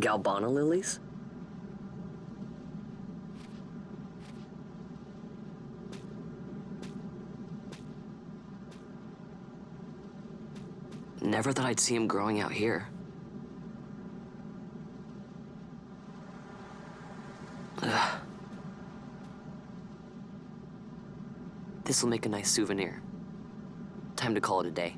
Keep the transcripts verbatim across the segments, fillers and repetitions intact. Galbana lilies? Never thought I'd see him growing out here. Ugh. This'll make a nice souvenir. Time to call it a day.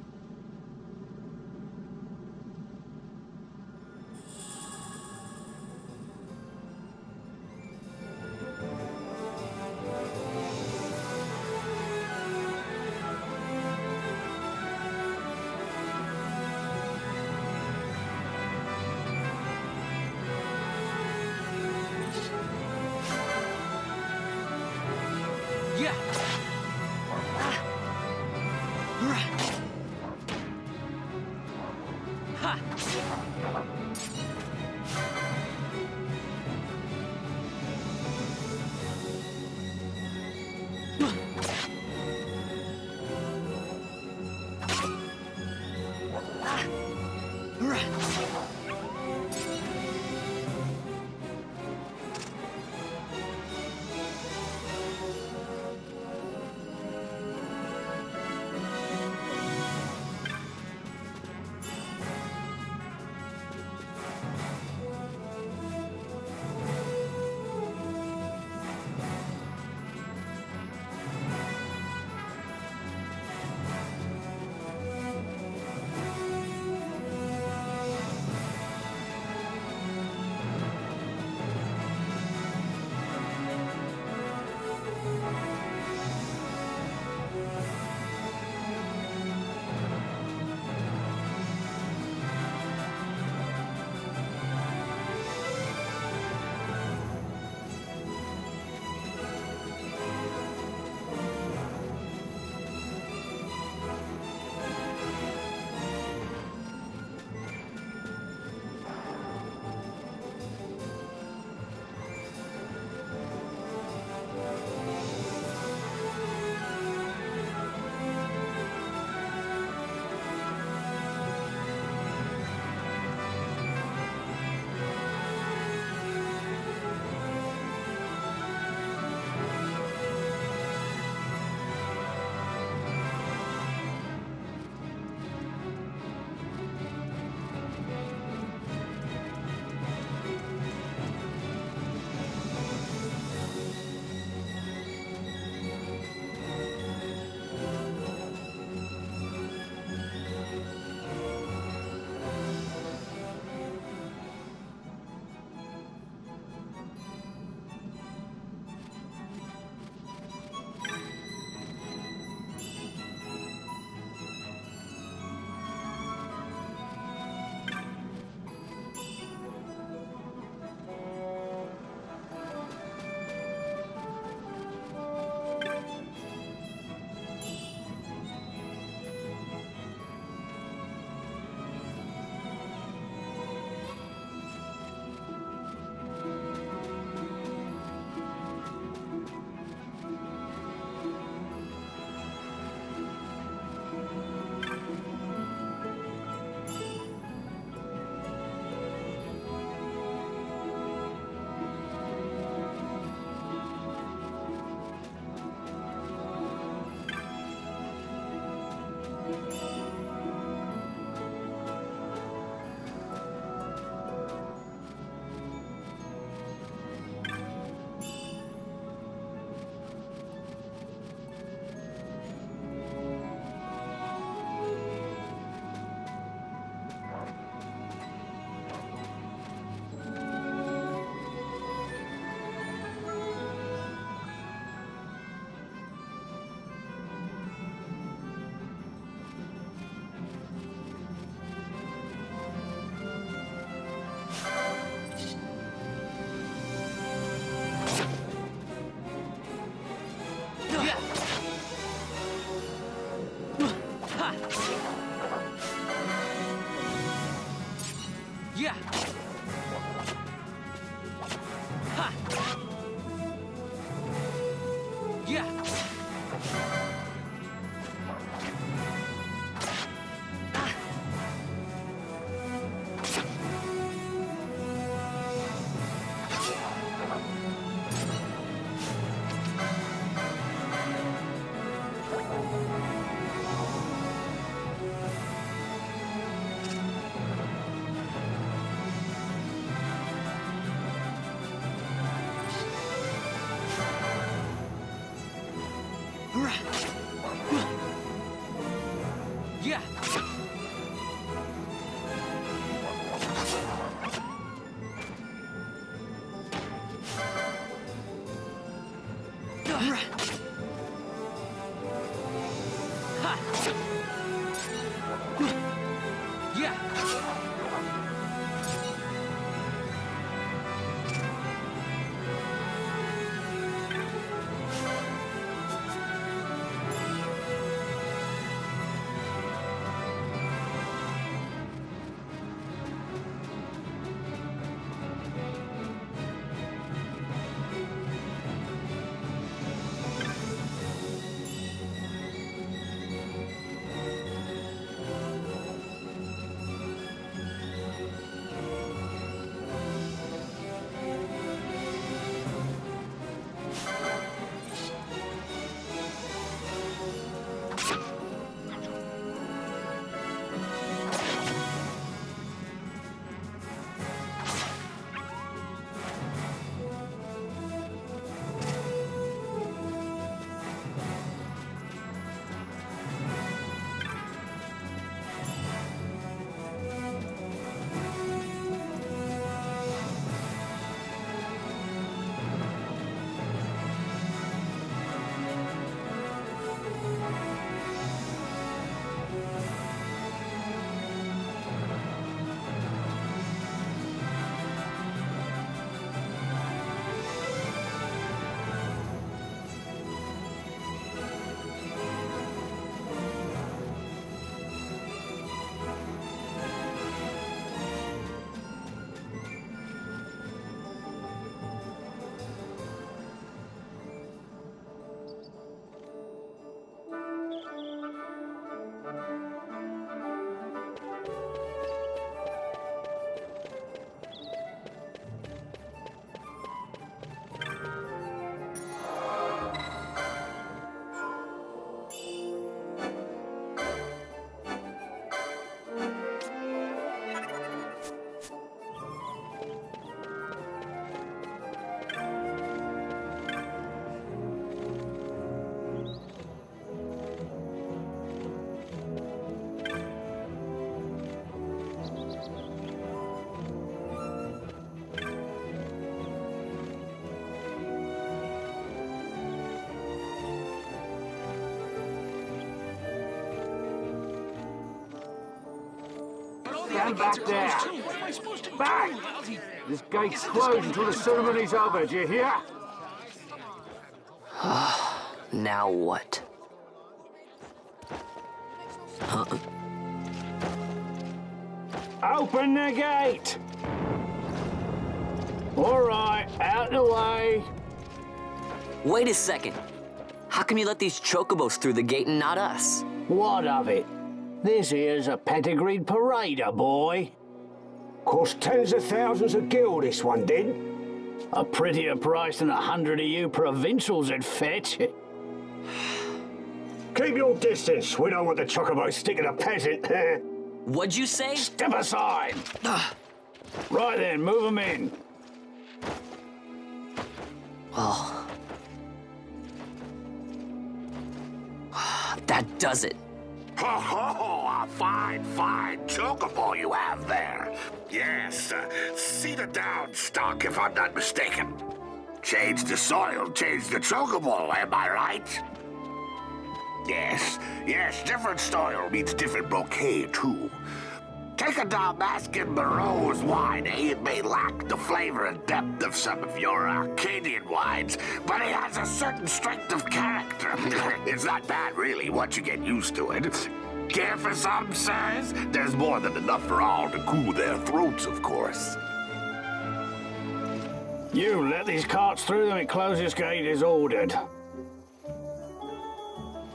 Yeah. Ha. Yeah. Stand back there! What am I supposed to do? Back! This gate's closed until the ceremony's over, do you hear? Now what? Uh-uh. Open the gate! Alright, out the way! Wait a second. How come you let these chocobos through the gate and not us? What of it? This here's a pedigreed parader, boy. Cost tens of thousands of gil, this one did. A prettier price than a hundred of you provincials would fetch. Keep your distance. We don't want the chocobos sticking a peasant. What'd you say? Step aside. Right then, move them in. Oh. That does it. Ho, ho, ho, a fine, fine chocobo you have there. Yes, uh, seat it down, stock, if I'm not mistaken. Change the soil, change the chocobo, am I right? Yes, yes, different soil means different bouquet, too. Take a Dalmascan Baroque wine, eh? It may lack the flavor and depth of some of your Arcadian wines, but it has a certain strength of character. It's not bad, really, once you get used to it. Care for some, sirs? There's more than enough for all to cool their throats, of course. You let these carts through them, and close this gate as ordered.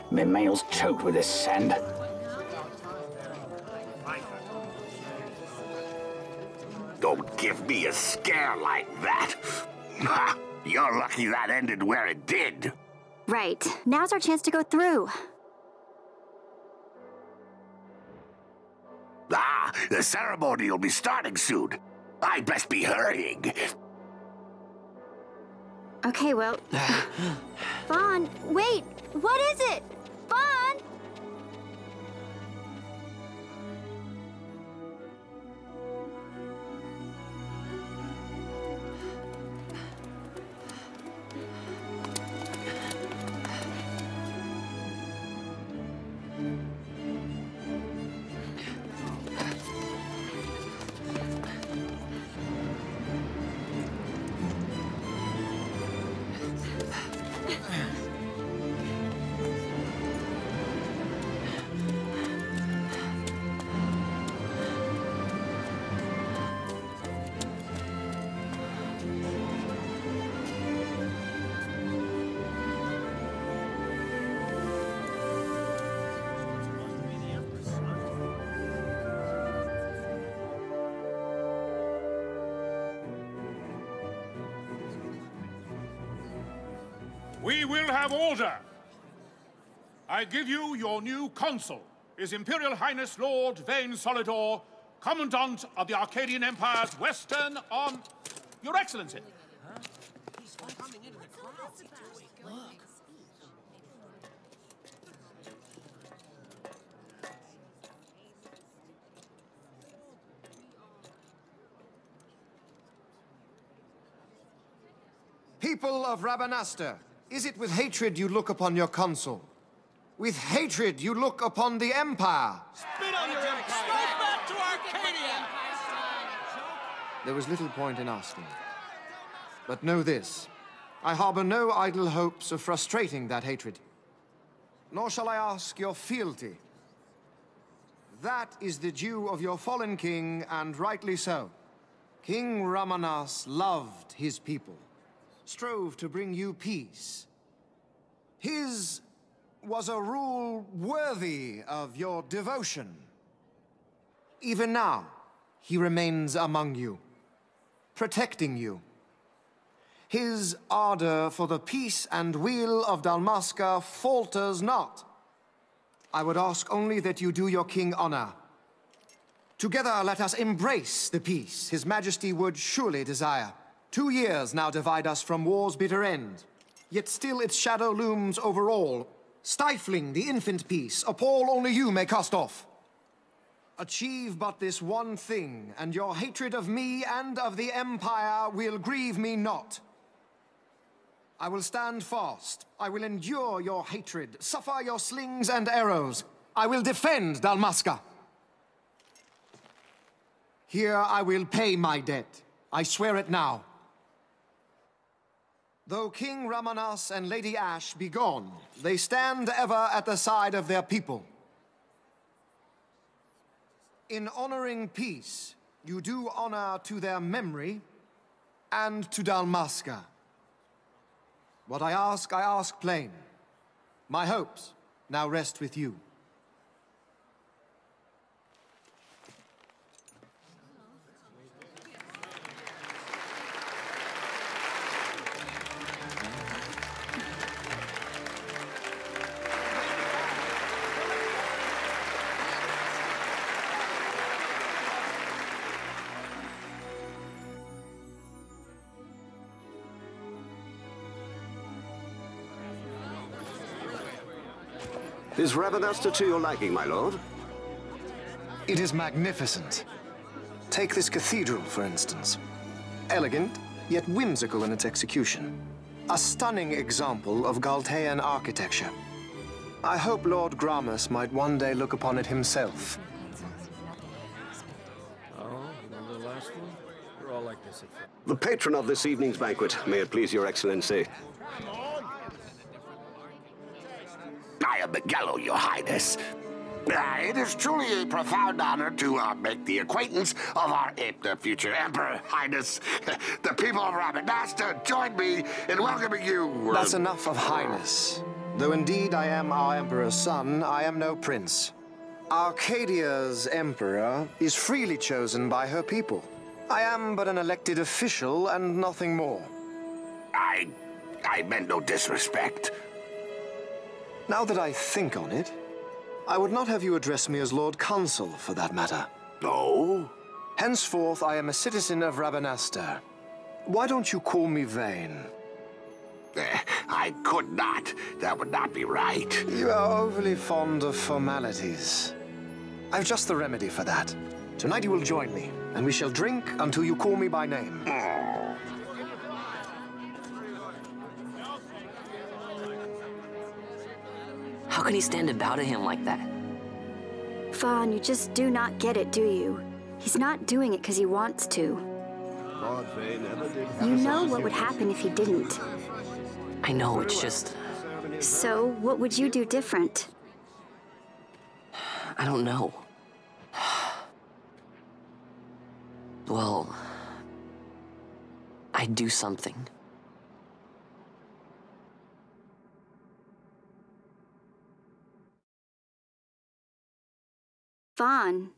My mail's choked with this sand. Don't give me a scare like that. You're lucky that ended where it did. Right. Now's our chance to go through. Ah, the ceremony will be starting soon. I'd best be hurrying. Okay, well... Vaughn, wait! What is it? Vaughn! We will have order! I give you your new consul, His Imperial Highness Lord Vayne Solidor, Commandant of the Arcadian Empire's Western Arm... Your Excellency! Huh? He's coming into the crowd. Look. People of Rabanastre, is it with hatred you look upon your consul? With hatred you look upon the Empire! Spit on your Empire! Straight back to Arcadia! There was little point in asking. But know this. I harbor no idle hopes of frustrating that hatred. Nor shall I ask your fealty. That is the due of your fallen king, and rightly so. King Ramanas loved his people. Strove to bring you peace. His was a rule worthy of your devotion. Even now, he remains among you, protecting you. His ardor for the peace and weal of Dalmasca falters not. I would ask only that you do your king honor. Together, let us embrace the peace His Majesty would surely desire. Two years now divide us from war's bitter end, yet still its shadow looms over all, stifling the infant peace, a pall only you may cast off. Achieve but this one thing, and your hatred of me and of the Empire will grieve me not. I will stand fast. I will endure your hatred, suffer your slings and arrows. I will defend Dalmasca. Here I will pay my debt. I swear it now. Though King Ramanas and Lady Ash be gone, they stand ever at the side of their people. In honoring peace, you do honor to their memory and to Dalmasca. What I ask, I ask plain. My hopes now rest with you. Is Rabanastre to your liking, my lord? It is magnificent. Take this cathedral, for instance. Elegant, yet whimsical in its execution. A stunning example of Galtean architecture. I hope Lord Gramus might one day look upon it himself. Oh, remember the last one? We're all like this. The patron of this evening's banquet, may it please your excellency. Migelo, your highness. Uh, it is truly a profound honor to uh, make the acquaintance of our uh, future Emperor Highness. The people of Rabanastre join me in welcoming you. Uh, That's enough of Highness. Though indeed I am our Emperor's son, I am no prince. Arcadia's Emperor is freely chosen by her people. I am but an elected official and nothing more. I... I meant no disrespect. Now that I think on it, I would not have you address me as Lord Consul, for that matter. No? Henceforth, I am a citizen of Rabanastre. Why don't you call me Vayne? Uh, I could not. That would not be right. You are overly fond of formalities. I've just the remedy for that. Tonight you will join me, and we shall drink until you call me by name. Mm. How can he stand to bow to him like that? Vaughn, you just do not get it, do you? He's not doing it because he wants to. You know what would happen if he didn't. I know, it's just... So, what would you do different? I don't know. Well... I'd do something. Vaughn.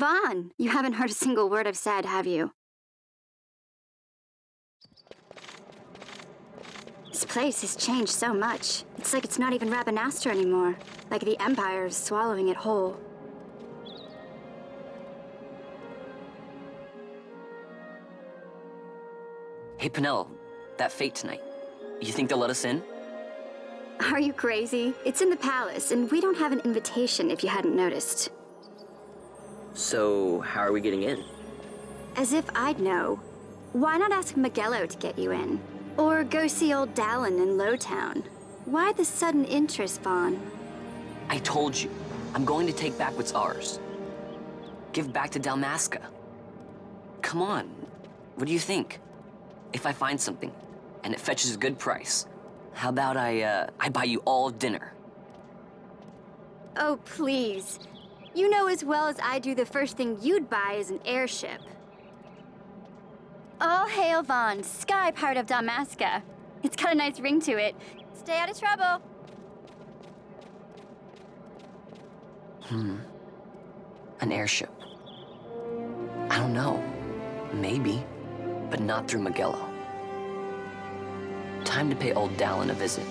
Vaughn, you haven't heard a single word I've said, have you? This place has changed so much. It's like it's not even Rabanastre anymore. Like the Empire is swallowing it whole. Hey, Penelo, that fete tonight. You think they'll let us in? Are you crazy? It's in the palace, and we don't have an invitation if you hadn't noticed. So, how are we getting in? As if I'd know. Why not ask Migelo to get you in? Or go see old Dalan in Lowtown? Why the sudden interest, Vaughn? I told you, I'm going to take back what's ours. Give back to Dalmasca. Come on, what do you think? If I find something, and it fetches a good price, how about I, uh, I buy you all dinner? Oh, please. You know as well as I do the first thing you'd buy is an airship. All hail Vaughn, sky pirate of Dalmasca. It's got a nice ring to it. Stay out of trouble. Hmm. An airship. I don't know. Maybe. But not through Migelo. Time to pay old Dalan a visit.